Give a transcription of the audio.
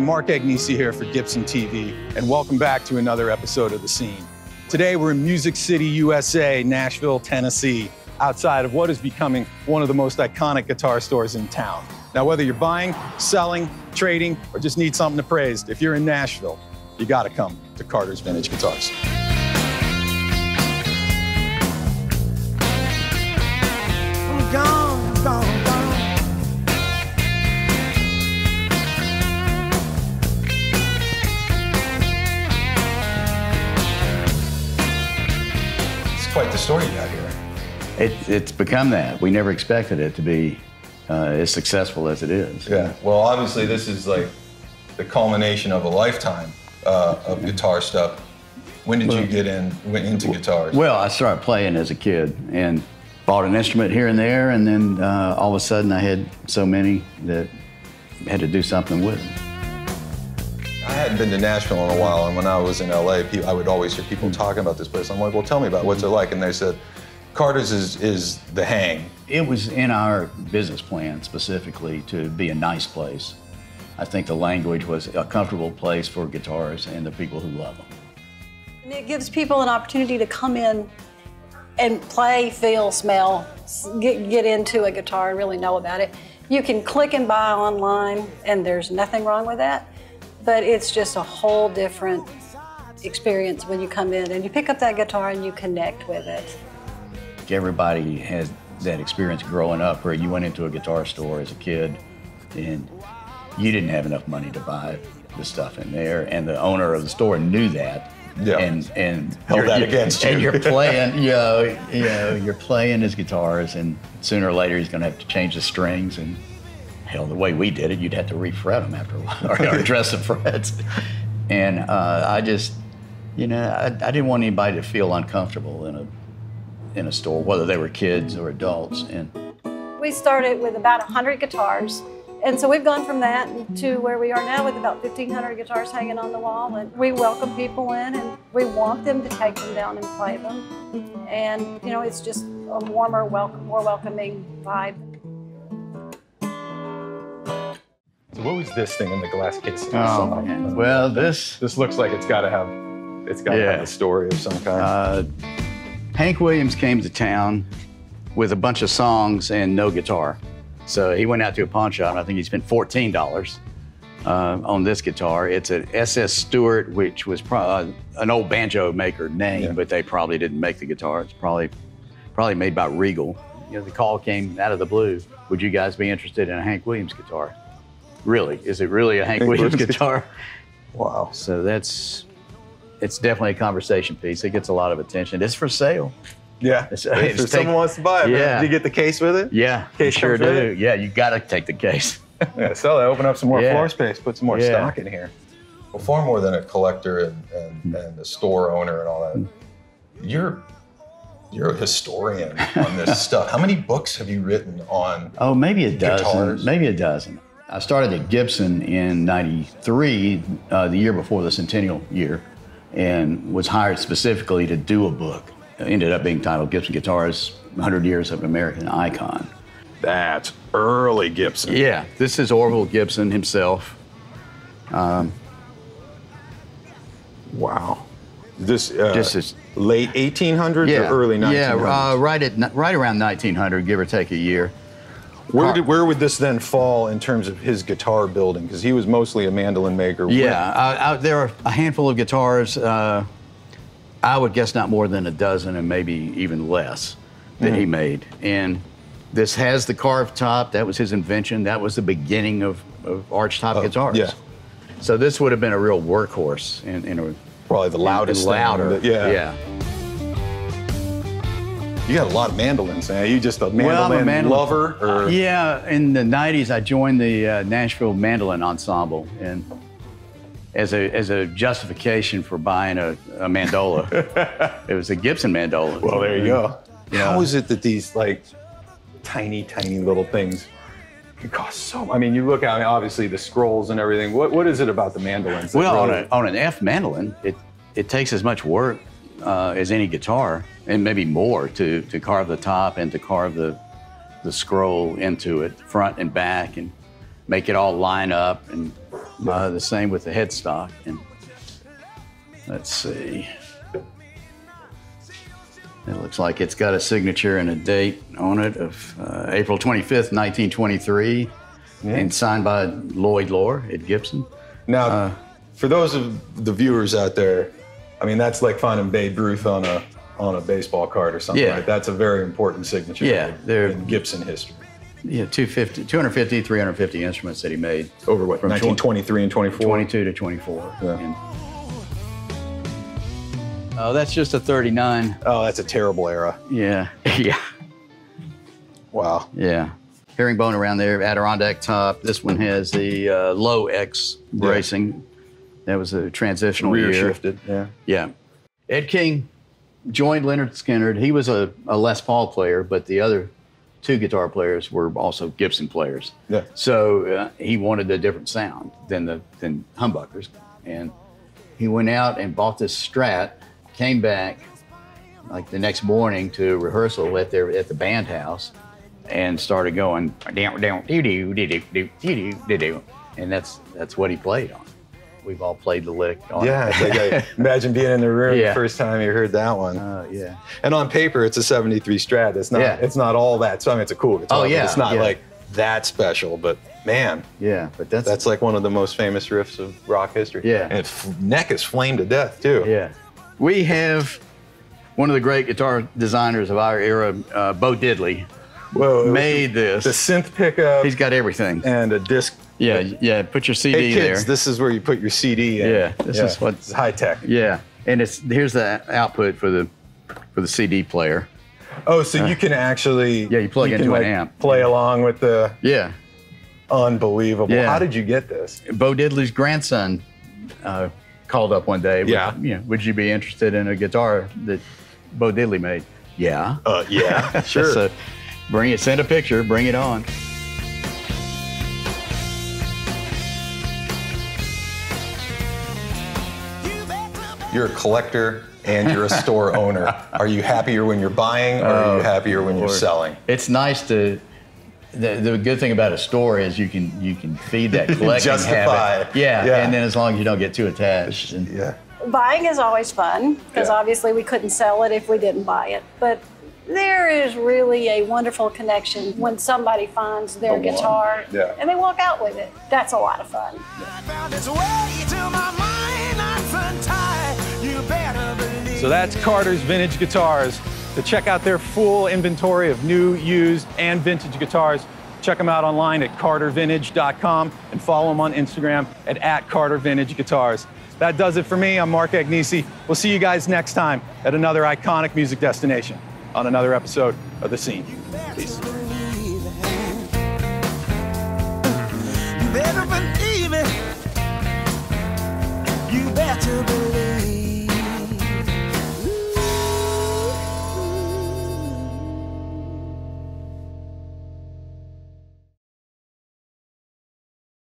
Mark Agnesi here for Gibson TV, and welcome back to another episode of The Scene. Today we're in Music City, USA, Nashville, Tennessee, outside of what is becoming one of the most iconic guitar stores in town. Now, whether you're buying, selling, trading, or just need something appraised, if you're in Nashville, you gotta come to Carter's Vintage Guitars. Quite the story out here. It's become that. We never expected it to be as successful as it is. Yeah. Well, obviously, this is like the culmination of a lifetime of guitar stuff. When did you get into guitars? Well, I started playing as a kid and bought an instrument here and there, and then all of a sudden I had so many that I had to do something with them. I hadn't been to Nashville in a while, and when I was in LA, I would always hear people talking about this place. I'm like, well, tell me about it. What's it like? And they said, Carter's is the hang. It was in our business plan specifically to be a nice place. I think the language was a comfortable place for guitars and the people who love them. And it gives people an opportunity to come in and play, feel, smell, get into a guitar and really know about it. You can click and buy online, and there's nothing wrong with that. But it's just a whole different experience when you come in and you pick up that guitar and you connect with it. Everybody has that experience growing up where you went into a guitar store as a kid and you didn't have enough money to buy the stuff in there, and the owner of the store knew that. Yeah. And held that against you. And you're playing, you're playing his guitars, and sooner or later he's going to have to change the strings, and hell, the way we did it, you'd have to refret them after a while, or dress the frets. And I just, I didn't want anybody to feel uncomfortable in a store, whether they were kids or adults. And we started with about 100 guitars, and so we've gone from that to where we are now with about 1,500 guitars hanging on the wall. And we welcome people in, and we want them to take them down and play them. And it's just a warmer, more welcoming vibe. So what was this thing in the glass case? Oh, man. Well, this looks like it's got to have a story of some kind. Hank Williams came to town with a bunch of songs and no guitar. So he went out to a pawn shop, and I think he spent $14 on this guitar. It's an S.S. Stewart, which was an old banjo maker name, but they probably didn't make the guitar. It's probably made by Regal. The call came out of the blue. Would you guys be interested in a Hank Williams guitar? Really? Is it really a Hank Williams guitar? Wow. So it's definitely a conversation piece. It gets a lot of attention. It's for sale. Yeah. If someone wants to buy it, man. Do you get the case with it? Yeah, case sure do. It? Yeah, you got to take the case. Yeah, sell that, open up some more floor space, put some more stock in here. Well, far more than a collector and a store owner and all that, You're a historian on this stuff. How many books have you written on guitars? Maybe a dozen. I started at Gibson in '93, the year before the centennial year, and was hired specifically to do a book. It ended up being titled Gibson Guitars, 100 Years of an American Icon. That's early Gibson. Yeah, this is Orville Gibson himself. Wow. This is late 1800s or early 1900s? Yeah, right around 1900, give or take a year. Where would this then fall in terms of his guitar building? Because he was mostly a mandolin maker. Yeah, there are a handful of guitars. I would guess not more than a dozen, and maybe even less, that he made. And this has the carved top. That was his invention. That was the beginning of arch-top guitars. Yeah. So this would have been a real workhorse. Probably the loudest thing. Louder. Yeah. You got a lot of mandolins, man. You just a mandolin lover? Or? Yeah, in the 90s, I joined the Nashville Mandolin Ensemble, and as a justification for buying a mandola. It was a Gibson mandola. Well, there you go. How is it that these, tiny little things It costs so much. I mean, you look at, I mean, obviously the scrolls and everything. What is it about the mandolins? Well, on an F mandolin, it takes as much work as any guitar, and maybe more, to carve the top and to carve the scroll into it, front and back, and make it all line up, and the same with the headstock. And let's see. It looks like it's got a signature and a date on it of April 25th, 1923, and signed by Lloyd Lohr, Ed Gibson. Now, for those of the viewers out there, I mean, that's like finding Babe Ruth on a baseball card or something, right? That's a very important signature in Gibson history. Yeah, 250, 350 instruments that he made. Over what, from 1923 and 24? 22 to 24. Yeah. Oh, that's just a 39. Oh, that's a terrible era. Yeah, yeah. Wow. Yeah. Herringbone around there, Adirondack top. This one has the low X bracing. Yeah. That was a transitional year. Rear-shifted, yeah. Yeah. Ed King joined Lynyrd Skynyrd. He was a Les Paul player, but the other two guitar players were also Gibson players. Yeah. So he wanted a different sound than humbuckers. And he went out and bought this Strat, came back like the next morning to rehearsal at the band house, and started going down, and that's what he played on. We've all played the lick on it. Yeah, like, imagine being in the room the first time you heard that one. Yeah. And on paper, it's a 73 Strat. It's not, it's not all that. So, I mean, it's a cool guitar. Oh, yeah. It's not like that special, but man. Yeah, but that's like one of the most famous riffs of rock history. Yeah. And its neck is flamed to death, too. Yeah. We have one of the great guitar designers of our era, Bo Diddley, made this. The synth pickup. He's got everything. And a disc. Yeah, yeah, put your CD there. This is where you put your CD in. Yeah, this is what's high tech. Yeah, and here's the output for the CD player. Oh, so you can actually you plug into an amp, play along with the unbelievable. Yeah. How did you get this? Bo Diddley's grandson called up one day. Would you be interested in a guitar that Bo Diddley made? Yeah. Yeah. Sure. So send a picture. Bring it on. You're a collector and you're a store owner. Are you happier when you're buying, or are you happier when you're selling? It's nice to, the good thing about a store is you can feed that collecting habit. Yeah, and then as long as you don't get too attached. And buying is always fun, because obviously we couldn't sell it if we didn't buy it. But there is really a wonderful connection when somebody finds their guitar and they walk out with it. That's a lot of fun. Yeah. So that's Carter's Vintage Guitars. To check out their full inventory of new, used, and vintage guitars, check them out online at cartervintage.com and follow them on Instagram at @cartervintageguitars. That does it for me. I'm Mark Agnesi. We'll see you guys next time at another iconic music destination on another episode of The Scene. Peace. You better believe it. You better believe it.